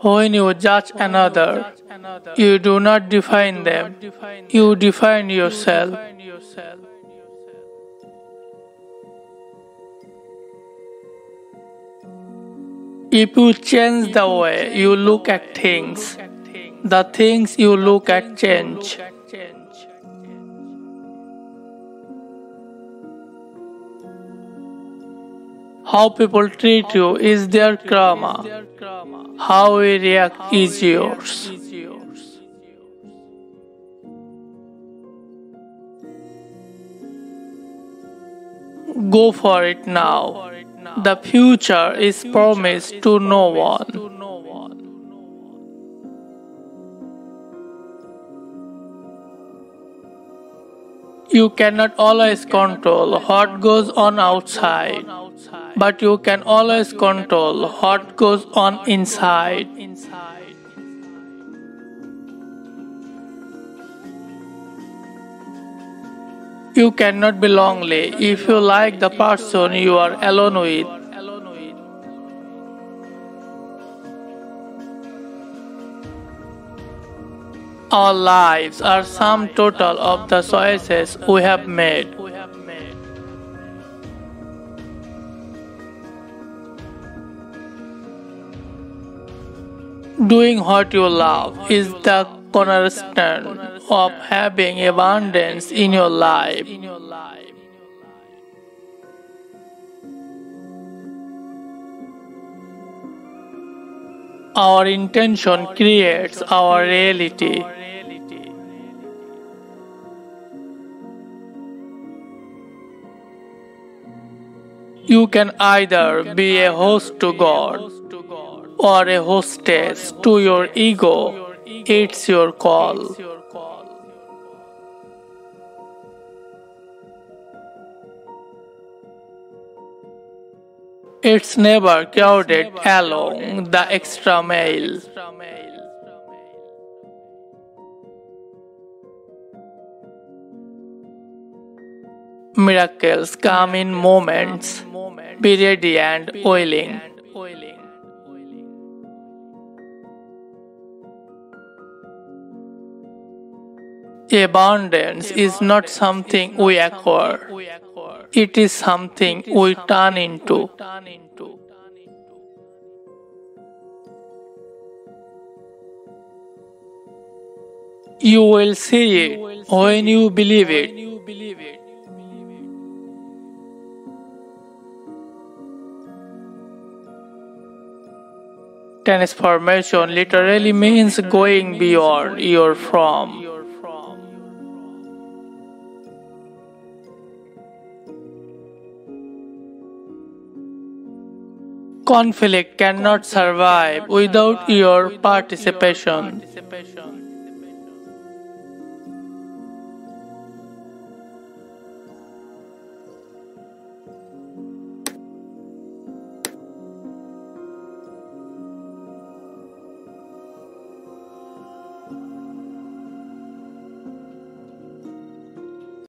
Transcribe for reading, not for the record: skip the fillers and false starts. When you judge another, you do not define them, you define yourself. If you change the way you look at things, the things you look at change. How people treat you is their karma. How we react is yours. Go for it now. The future is promised to no one. You cannot always control what goes on outside, but you can always control what goes on inside. You cannot be lonely if you like the person you are alone with. Our lives are sum total of the choices we have made. Doing what you love is the cornerstone of having abundance in your life. Our intention creates our reality. You can either be a host to God or a hostess to your ego. It's your call. It's never crowded along the extra mile. Miracles come in moments. Be ready and willing. Abundance is not something we acquire. It is something we turn into. You will see it when you believe it. Transformation literally means going beyond your form. Conflict cannot survive without your participation.